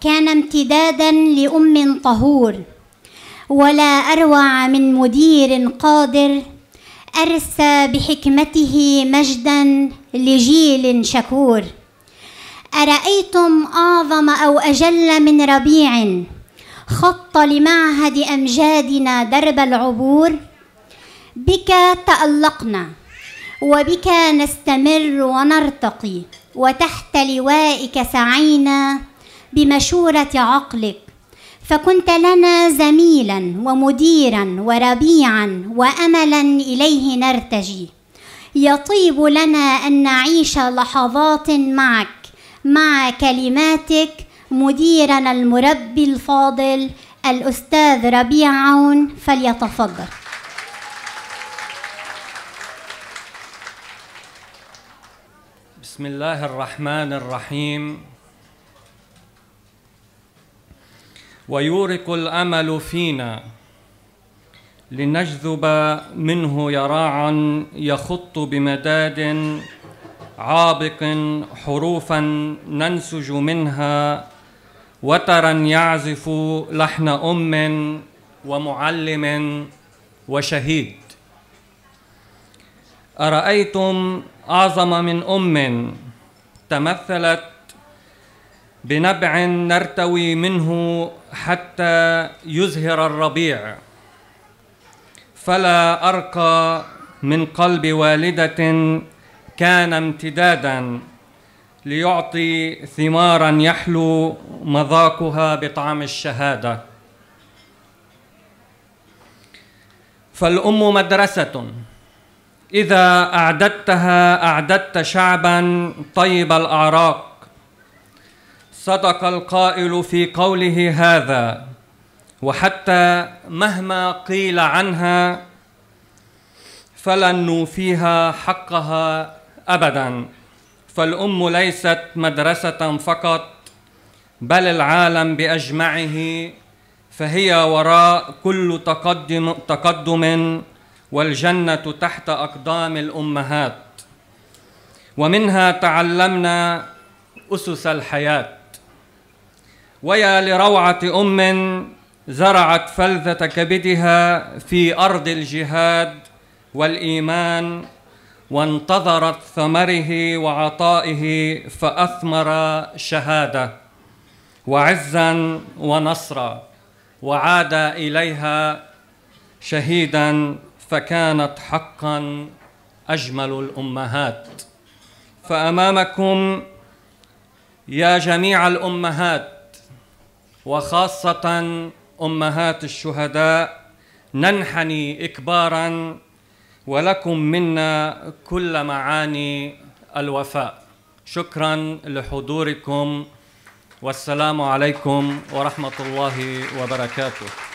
كان امتدادا لأم طهور، ولا أروع من مدير قادر أرسى بحكمته مجدا لجيل شكور. أرأيتم أعظم أو أجل من ربيع خط لمعهد أمجادنا درب العبور؟ بك تألقنا وبك نستمر ونرتقي، وتحت لوائك سعينا بمشورة عقلك، فكنت لنا زميلا ومديرا وربيعا وأملا إليه نرتجي. يطيب لنا أن نعيش لحظات معك مع كلماتك مديرنا المربي الفاضل الأستاذ ربيع عون، فليتفضل. بسم الله الرحمن الرحيم. ويورق الأمل فينا لنجذب منه يراعا يخط بمداد عابق حروفا ننسج منها، وترا يعزف لحن أم ومعلم وشهيد. أرأيتم أعظم من أم تمثلت بنبع نرتوي منه حتى يزهر الربيع، فلا أرقى من قلب والدة كان امتدادا ليعطي ثمارا يحلو مذاقها بطعم الشهادة. فالأم مدرسة، إذا أعددتها أعددت شعبا طيب الأعراق. صدق القائل في قوله هذا، وحتى مهما قيل عنها فلن نوفيها حقها أبدا. فالأم ليست مدرسة فقط بل العالم بأجمعه، فهي وراء كل تقدم والجنة تحت أقدام الأمهات. ومنها تعلمنا أسس الحياة، ويا لروعة أم زرعت فلذة كبدها في أرض الجهاد والإيمان، وانتظرت ثمره وعطائه فأثمر شهادة وعزا ونصرا، وعاد إليها شهيدا، فكانت حقا أجمل الأمهات. فأمامكم يا جميع الأمهات، وخاصة أمهات الشهداء، ننحني إكبارا، ولكم منا كل معاني الوفاء. شكرا لحضوركم، والسلام عليكم ورحمة الله وبركاته.